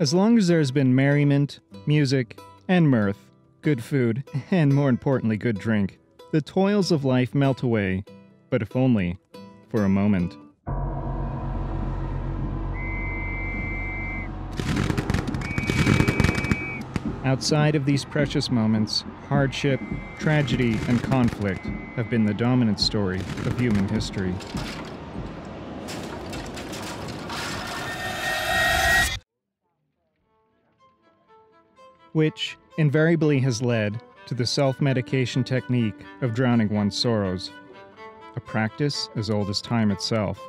As long as there has been merriment, music, and mirth, good food, and more importantly, good drink, the toils of life melt away, but if only for a moment. Outside of these precious moments, hardship, tragedy, and conflict have been the dominant story of human history. Which invariably has led to the self-medication technique of drowning one's sorrows, a practice as old as time itself.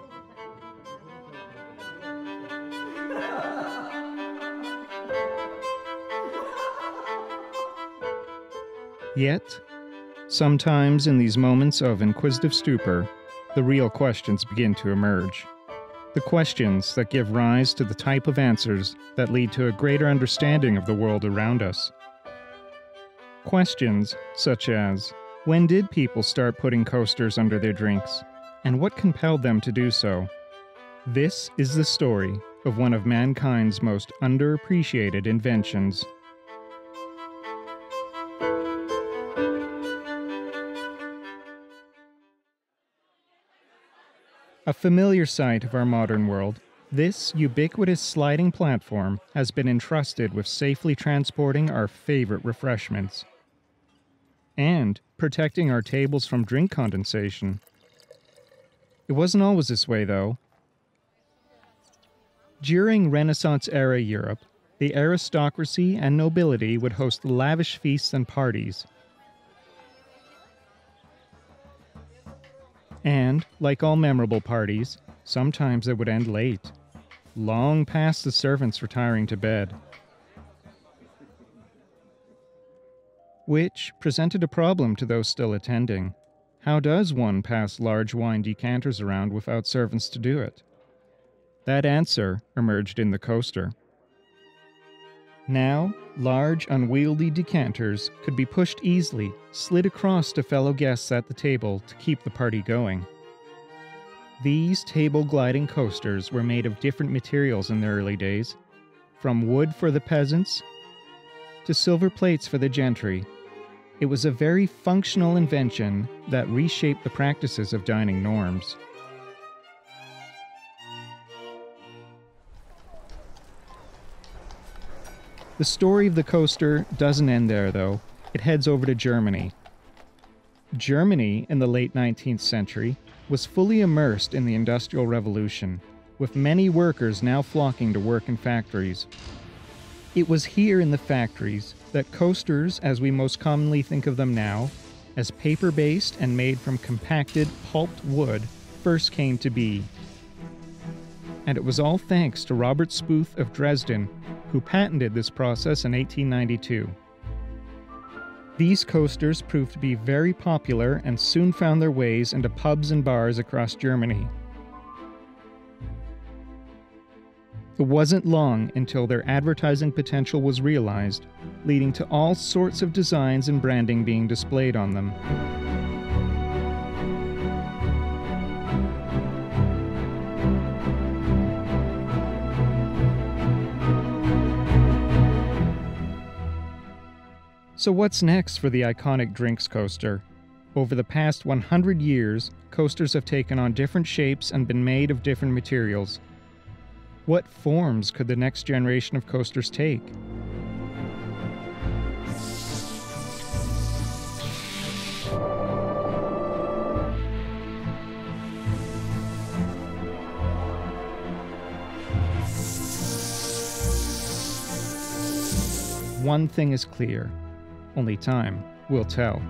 Yet, sometimes in these moments of inquisitive stupor, the real questions begin to emerge. The questions that give rise to the type of answers that lead to a greater understanding of the world around us. Questions such as, when did people start putting coasters under their drinks, and what compelled them to do so? This is the story of one of mankind's most underappreciated inventions. A familiar sight of our modern world, this ubiquitous sliding platform has been entrusted with safely transporting our favorite refreshments and protecting our tables from drink condensation. It wasn't always this way, though. During Renaissance-era Europe, the aristocracy and nobility would host lavish feasts and parties. And, like all memorable parties, sometimes it would end late, long past the servants retiring to bed. Which presented a problem to those still attending. How does one pass large wine decanters around without servants to do it? That answer emerged in the coaster. Now, large, unwieldy decanters could be pushed easily, slid across to fellow guests at the table to keep the party going. These table-gliding coasters were made of different materials in the early days, from wood for the peasants to silver plates for the gentry. It was a very functional invention that reshaped the practices of dining norms. The story of the coaster doesn't end there, though. It heads over to Germany. Germany, in the late 19th century, was fully immersed in the Industrial Revolution, with many workers now flocking to work in factories. It was here in the factories that coasters, as we most commonly think of them now, as paper-based and made from compacted, pulped wood, first came to be. And it was all thanks to Robert Spooth of Dresden, who patented this process in 1892. These coasters proved to be very popular and soon found their ways into pubs and bars across Germany. It wasn't long until their advertising potential was realized, leading to all sorts of designs and branding being displayed on them. So what's next for the iconic drinks coaster? Over the past 100 years, coasters have taken on different shapes and been made of different materials. What forms could the next generation of coasters take? One thing is clear. Only time will tell.